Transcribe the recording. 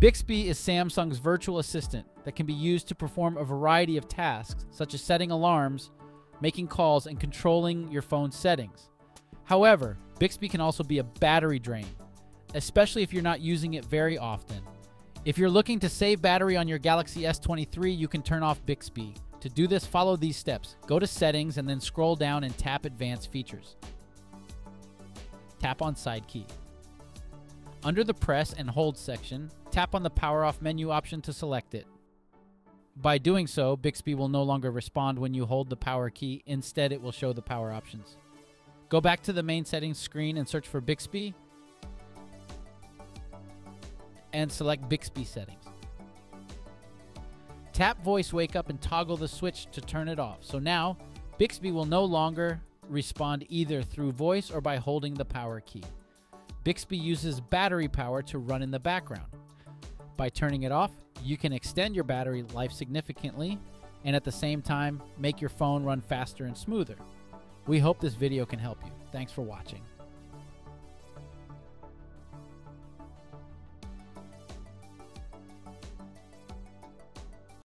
Bixby is Samsung's virtual assistant that can be used to perform a variety of tasks, such as setting alarms, making calls, and controlling your phone's settings. However, Bixby can also be a battery drain, especially if you're not using it very often. If you're looking to save battery on your Galaxy S23, you can turn off Bixby. To do this, follow these steps. Go to Settings and then scroll down and tap Advanced Features. Tap on Side key. Under the Press and Hold section, tap on the Power Off menu option to select it. By doing so, Bixby will no longer respond when you hold the power key. Instead, it will show the power options. Go back to the main settings screen and search for Bixby, and select Bixby settings. Tap Voice Wake Up and toggle the switch to turn it off. So now, Bixby will no longer respond either through voice or by holding the power key. Bixby uses battery power to run in the background. By turning it off, you can extend your battery life significantly and at the same time, make your phone run faster and smoother. We hope this video can help you. Thanks for watching.